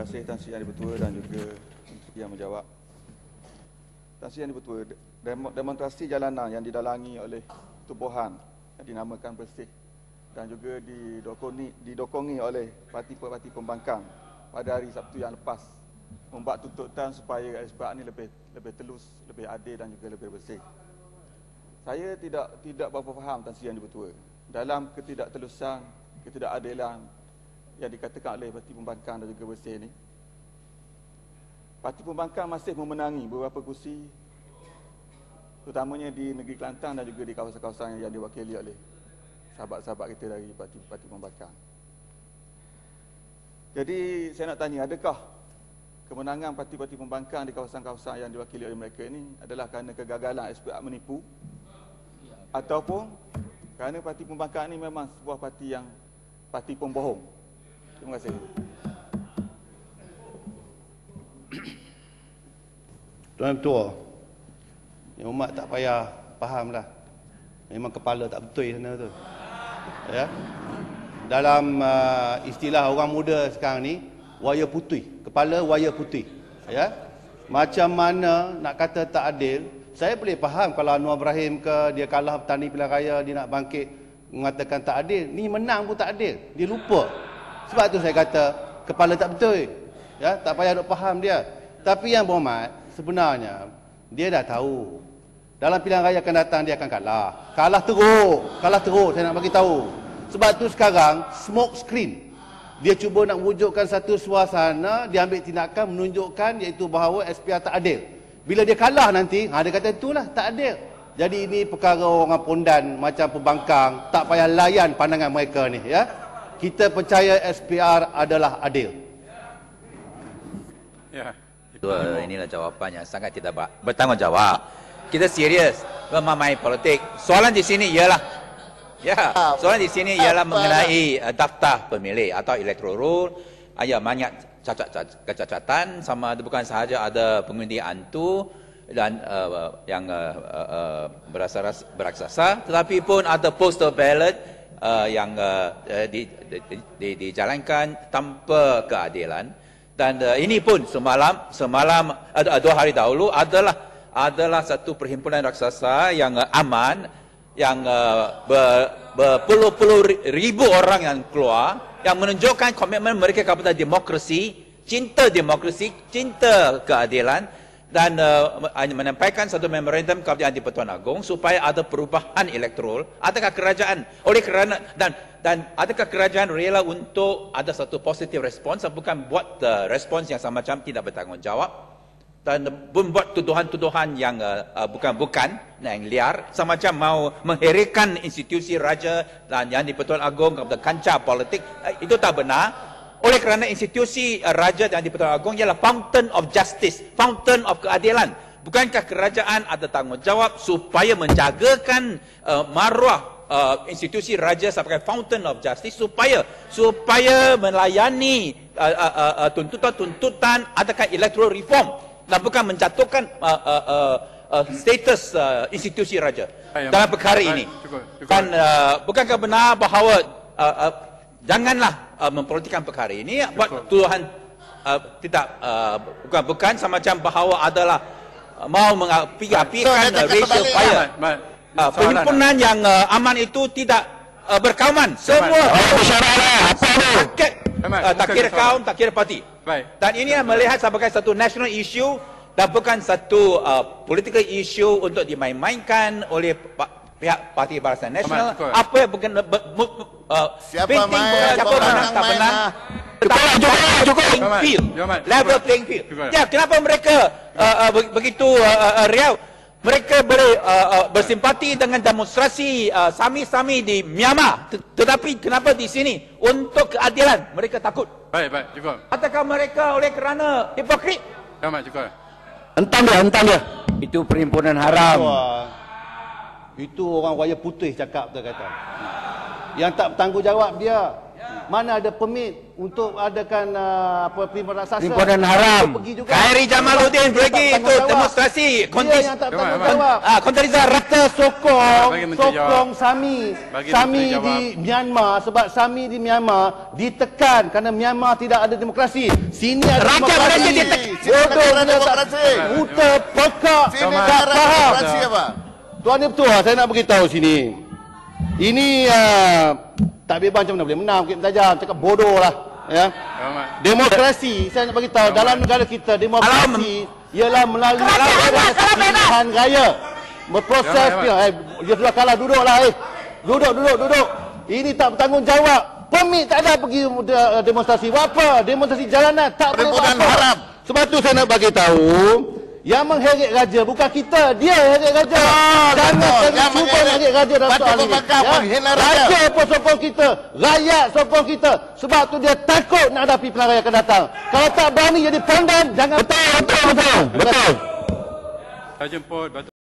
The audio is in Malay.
kasih Tan Sri Yang di-Pertua dan juga yang menjawab. Tan Sri Yang di-Pertua, demonstrasi jalanan yang didalangi oleh tubuhan yang dinamakan Bersih dan juga didokongi oleh parti-parti pembangkang pada hari Sabtu yang lepas membuat tuntutan supaya SPR ini lebih telus, lebih adil dan juga lebih bersih. Saya tidak berapa faham Tan Sri Yang di-Pertua dalam ketidaktelusan, ketidakadilan yang dikatakan oleh parti pembangkang dan juga Bersih ini. Parti pembangkang masih memenangi beberapa kursi terutamanya di negeri Kelantan dan juga di kawasan-kawasan yang diwakili oleh sahabat-sahabat kita dari parti pembangkang. Jadi saya nak tanya, adakah kemenangan parti-parti pembangkang di kawasan-kawasan yang diwakili oleh mereka ini adalah kerana kegagalan SPR menipu ataupun kerana parti pembangkang ini memang sebuah parti pembohong? Terima kasih. Tuan Ketua, yang umat tak payah fahamlah. Memang kepala tak betul sana tu. Ya. Dalam istilah orang muda sekarang ni, waya putih, kepala waya putih. Ya. Macam mana nak kata tak adil? Saya boleh faham kalau Noah Ibrahim ke dia kalah petani pilihan raya, dia nak bangkit mengatakan tak adil. Ni menang pun tak adil. Dia lupa. Sebab tu saya kata kepala tak betul. Ya, tak payah duk faham dia. Tapi yang berhormat, sebenarnya dia dah tahu dalam pilihan raya akan datang dia akan kalah teruk. Saya nak bagi tahu, sebab tu sekarang smoke screen dia cuba nak wujudkan satu suasana, dia ambil tindakan menunjukkan iaitu bahawa SPR tak adil. Bila dia kalah nanti dia kata itulah tak adil. Jadi ini perkara orang pondan macam pembangkang, tak payah layan pandangan mereka ni, ya. Kita percaya SPR adalah adil. Ya. Tuan, inilah jawapannya sangat tidak bertanggungjawab. Kita serius memahami politik. Soalan di sini ialah, ya, soalan di sini ialah mengenai daftar pemilih atau electoral roll. Ada banyak kecacatan, sama ada bukan sahaja ada pengundi hantu dan yang beraksasa, tetapi pun ada postal ballot yang dijalankan tanpa keadilan. Dan ini pun dua hari dahulu adalah satu perhimpunan raksasa yang aman, yang berpuluh-puluh ribu orang yang keluar, yang menunjukkan komitmen mereka kepada demokrasi, cinta demokrasi, cinta keadilan, dan menampaikan satu memorandum kepada Yang di-Pertuan Agong supaya ada perubahan elektoral. Adakah kerajaan adakah kerajaan rela untuk ada satu positive response, bukan buat respons yang sama macam tidak bertanggungjawab dan membuat tuduhan-tuduhan yang bukan-bukan, yang liar, sama macam mau mengherikan institusi raja dan Yang di-Pertuan Agong kepada kancah politik. Itu tak benar. Oleh kerana institusi raja dan Yang di-Pertuan Agong ialah fountain of justice, fountain of keadilan. Bukankah kerajaan ada tanggungjawab supaya menjagakan maruah institusi raja sebagai fountain of justice supaya melayani tuntutan-tuntutan adakah electoral reform dan bukan menjatuhkan status institusi raja dalam perkara ini. Cukup. Dan bukankah benar bahawa janganlah mempolitikan perkara ini, buat tuduhan bukan sama macam bahawa adalah mau mengapi-apikan racial fire. Perhimpunan yang aman itu tidak berkawan. Semua tak kira kaum, tak kira parti. Dan ini melihat sebagai satu national issue dan bukan satu political issue untuk dimain-mainkan oleh pihak Parti Barisan Nasional. Apa yang siapa menang tak menang. Level playing field. Ya, kenapa mereka begitu riau? Mereka bersimpati dengan demonstrasi sami-sami di Myanmar. Tetapi kenapa di sini untuk keadilan mereka takut? Baik, cukup. Adakah mereka oleh kerana hipokrit? Cukup. Hentam dia. Itu perhimpunan haram. Itu orang waya putih cakap, kata. Yang tak bertanggungjawab dia. Mana ada permit untuk adakan perhimpunan raksasa, perhimpunan haram. Khairi Jamaluddin pergi itu demonstrasi kontis. Kontrisa rata sokong Sami di Myanmar, sebab Sami di Myanmar ditekan kerana Myanmar tidak ada demokrasi. Sini ada demokrasi. Muta pekak tak faham. Tuan-tuan betul, saya nak beritahu sini. Ini tak bebas macam mana boleh menang, mungkin tajam, cakap bodoh lah ya. Demokrasi, saya nak beritahu, dalam negara kita demokrasi ialah melalui pilihan raya. Berproses pilihan, dia sudah kalah, duduklah duduk. Ini tak bertanggungjawab, permit tak ada pergi demonstrasi, apa? Demonstrasi jalanan, tak boleh apa-apa. Sebab tu saya nak beritahu, yang mengheret raja bukan kita, dia heret raja. Jangan cuba mengheret raja dalam soal ini. Raja pun sokong kita, rakyat sokong kita. Sebab tu dia takut nak hadapi pilihan raya akan datang. Kalau tak berani jadi perdana, jangan. Betul. Saya jemput.